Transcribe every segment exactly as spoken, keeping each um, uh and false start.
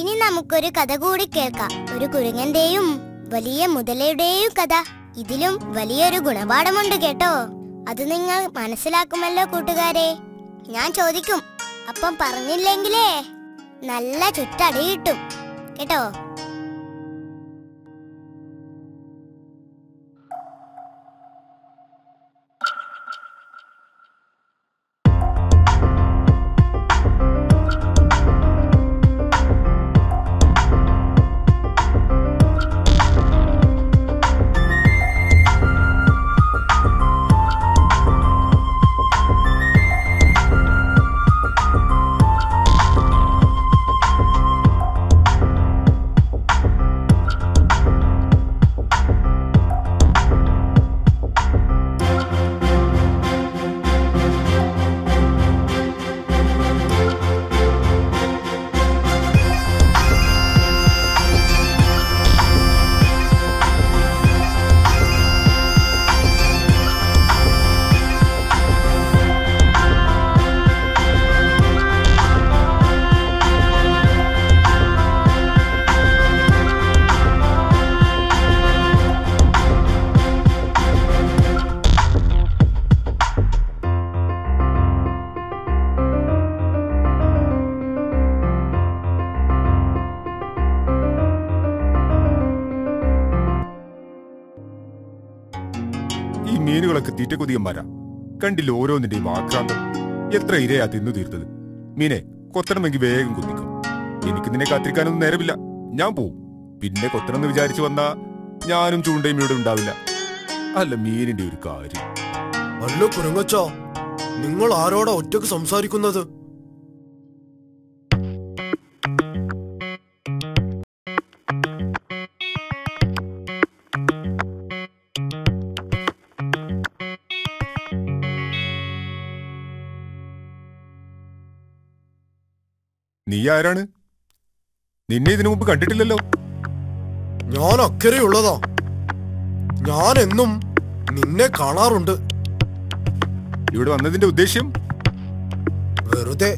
ഇനി നമുക്കൊരു കഥ കൂടി കേൾക്കാം. ഒരു കുരങ്ങന്റെയും വലിയ മുതലയുടെയും കഥ. ഇതിലും വലിയൊരു ഗുണപാഠമുണ്ട് കേട്ടോ. അത് നിങ്ങൾ മനസ്സിലാക്കുമല്ലോ കൂട്ടുകാരെ. ഞാൻ ചോദിക്കും, അപ്പം പറഞ്ഞില്ലെങ്കിലേ നല്ല ചുറ്റടി കിട്ടും കേട്ടോ. മീനുകളൊക്കെ തീറ്റ കൊതിയന്മാരാ. കണ്ടില്ല ഓരോന്നിന്റെയും ആക്രാന്തം. എത്ര ഇരയാ തിന്നു തീർത്തത്. മീനെ കൊത്തണമെങ്കിൽ വേഗം കൊത്തിക്കും. എനിക്ക് നിന്നെ കാത്തിരിക്കാനൊന്നും നേരമില്ല. ഞാൻ പോവും. പിന്നെ കൊത്തണമെന്ന് വിചാരിച്ചു വന്നാ ഞാനും ചൂണ്ടയും ഇവിടെ ഉണ്ടാവില്ല. അല്ല മീനിന്റെ ഒരു കാര്യം. അല്ല കുരങ്ങച്ചാ, നിങ്ങൾ ആരോടാ ഒറ്റക്ക് സംസാരിക്കുന്നത്? നീ ആരാണ്? നിന്നെ ഇതിനു മുമ്പ് കണ്ടിട്ടില്ലല്ലോ. ഞാൻ അക്കരെയുള്ളതാ. ഞാൻ എന്നും നിന്നെ കാണാറുണ്ട്. ഇവിടെ വന്നതിന്റെ ഉദ്ദേശ്യം? വെറുതെ.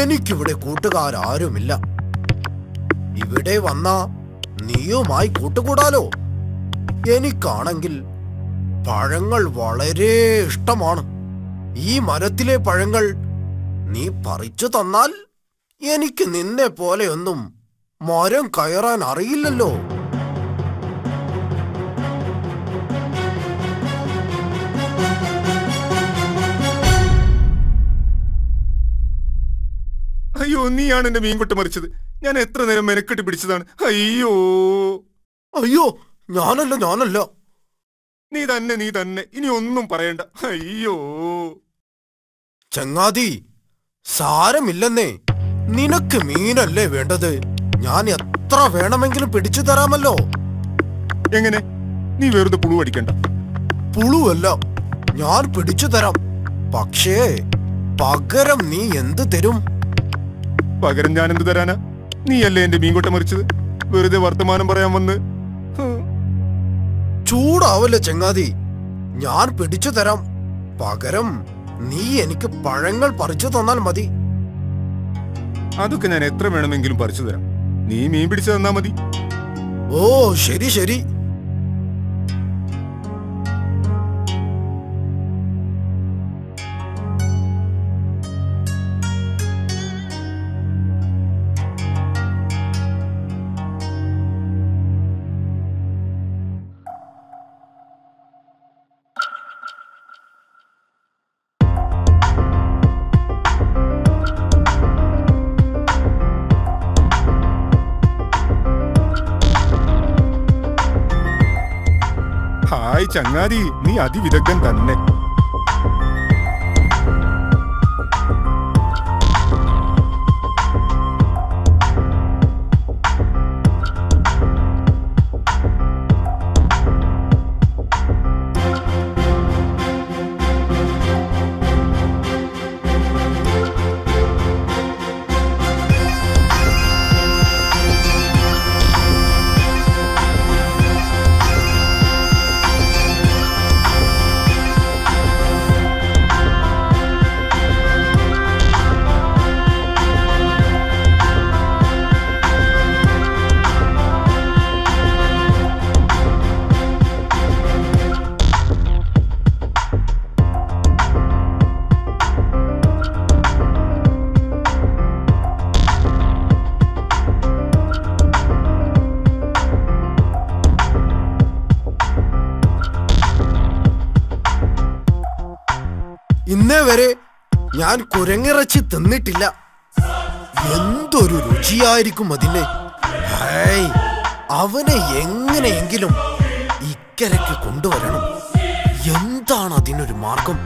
എനിക്കിവിടെ കൂട്ടുകാരാരുമില്ല. ഇവിടെ വന്നാ നീയുമായി കൂട്ടുകൂടാലോ. എനിക്കാണെങ്കിൽ പഴങ്ങൾ വളരെ ഇഷ്ടമാണ്. ഈ മരത്തിലെ പഴങ്ങൾ നീ പറിച്ചു തന്നാൽ എനിക്ക് നിന്നെ പോലെയൊന്നും മരം കയറാൻ അറിയില്ലല്ലോ. അയ്യോ, നീയാണ് എന്റെ മീൻകൊട്ട മറിച്ചത്. ഞാൻ എത്ര നേരം മെനക്കെട്ടി പിടിച്ചതാണ്. അയ്യോ അയ്യോ, ഞാനല്ല ഞാനല്ല നീ തന്നെ നീ തന്നെ ഇനി ഒന്നും പറയണ്ട. അയ്യോ ചങ്ങാതി, സാരമില്ലെന്നേ. നിനക്ക് മീനല്ലേ വേണ്ടത്? ഞാൻ എത്ര വേണമെങ്കിലും പിടിച്ചു തരാമല്ലോ. എങ്ങനെ? നീ വെറുതെ പുളു അടിക്കണ്ട. പുളുവല്ല ഞാൻ പിടിച്ചു തരാം. പക്ഷേ പകരം നീ എന്ത് തരും? പകരം ഞാൻ എന്ത് തരാനാ? നീയല്ലേ എന്റെ മീൻകൊട്ട മറിച്ചത്. വെറുതെ വർത്തമാനം പറയാൻ വന്ന് ചൂടാവല്ലേ ചങ്ങാതി. ഞാൻ പിടിച്ചു തരാം. പകരം നീ എനിക്ക് പഴങ്ങൾ പറിച്ചു തന്നാൽ മതി. അതൊക്കെ ഞാൻ എത്ര വേണമെങ്കിലും പറിച്ചു തരാം. നീ മീൻ പിടിച്ചു തന്നാ മതി. ഓ ശരി ശരി. ചങ്ങാതി, നീ അതിവിദഗ്ധൻ തന്നെ. vere, Yan Kurangarachi Nitilla Yenduru Ruchia Rikumadile. Hey, Avane Yang Angilum Ikeraki Kundoranum Yentana Dino Remarkum